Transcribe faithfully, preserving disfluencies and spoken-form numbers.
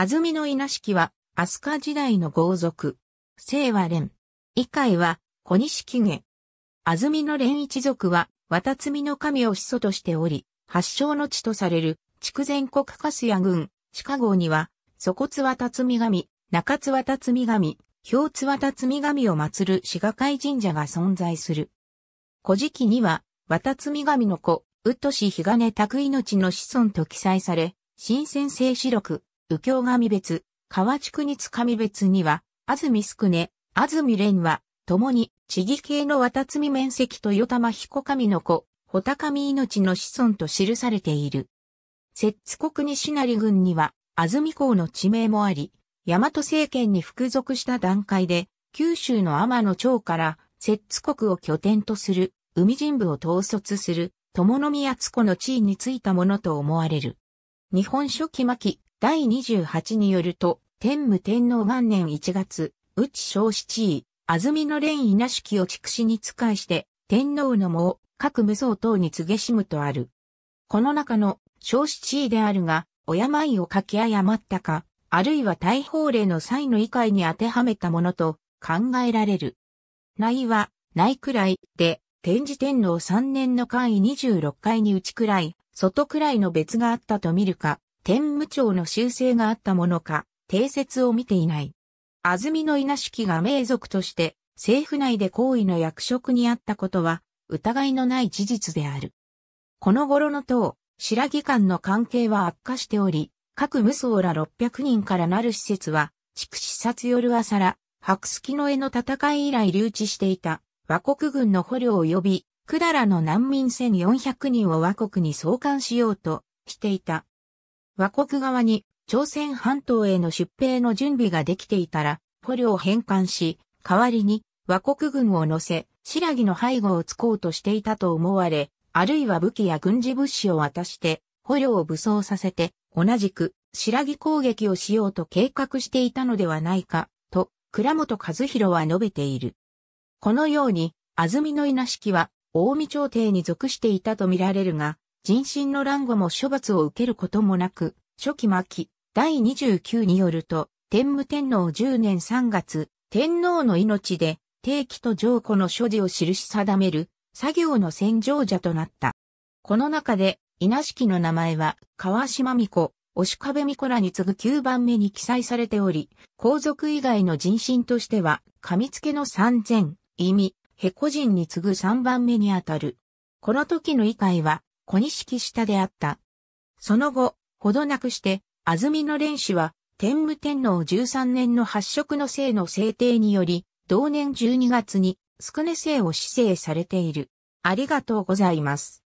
安曇野稲敷は、飛鳥時代の豪族。姓は連。以階は、小錦家。安曇野連一族は、渡積の神を始祖としており、発祥の地とされる、筑前国粕屋郡、鹿郷には、底津渡積神、中津渡積神、表津渡積神を祀る志賀会神社が存在する。古事記には、渡積神の子、宇都氏比嘉根拓命の子孫と記載され、新鮮正史録、右京神別、河内国津神別には、安住宿根、安住連は、共に、地義系の渡積面積と豊玉彦神の子、穂高神命の子孫と記されている。摂津国西成郡には、安住港の地名もあり、大和政権に服属した段階で、九州の天野町から、摂津国を拠点とする、海人部を統率する、友宮津子の地位についたものと思われる。日本書紀末期、だいにじゅうはちによると、天武天皇元年いちがつ、内正七位、安曇野連稲敷を筑紫に仕えして、天皇の喪を各武装等に告げしむとある。この中の正七位であるが、お病を書き誤ったか、あるいは大法令の際の以下に当てはめたものと考えられる。内は、内くらいで、天智天皇さんねんの官位にじゅうろっかいに内くらい、外くらいの別があったと見るか、天武朝の修正があったものか、定説を見ていない。安曇野稲敷が名族として政府内で高位の役職にあったことは疑いのない事実である。この頃の唐、新羅間の関係は悪化しており、各武装らろっぴゃくにんからなる使節は、筑紫殺夜朝ら、白鋤の絵の戦い以来留置していた倭国軍の捕虜を呼び、百済の難民せんよんひゃくにんを倭国に送還しようとしていた。倭国側に、朝鮮半島への出兵の準備ができていたら、捕虜を返還し、代わりに倭国軍を乗せ、新羅の背後を突こうとしていたと思われ、あるいは武器や軍事物資を渡して、捕虜を武装させて、同じく新羅攻撃をしようと計画していたのではないか、と、倉本和弘は述べている。このように、安曇野稲敷は、近江朝廷に属していたと見られるが、壬申の乱後も処罰を受けることもなく、初期末期。だいにじゅうきゅうによると、天武天皇じゅうねんさんがつ、天皇の命で、定期と上庫の所持を記し定める、作業の宣上者となった。この中で、稲敷の名前は、川島巫女、押壁巫女らに次ぐきゅうばんめに記載されており、皇族以外の人心としては、上付の三千、意味、へこ人に次ぐさんばんめにあたる。この時の以階は、小錦下であった。その後、ほどなくして、安曇野連氏は、天武天皇じゅうさんねんの発色の姓の制定により、同年じゅうにがつに、宿根姓を指定されている。ありがとうございます。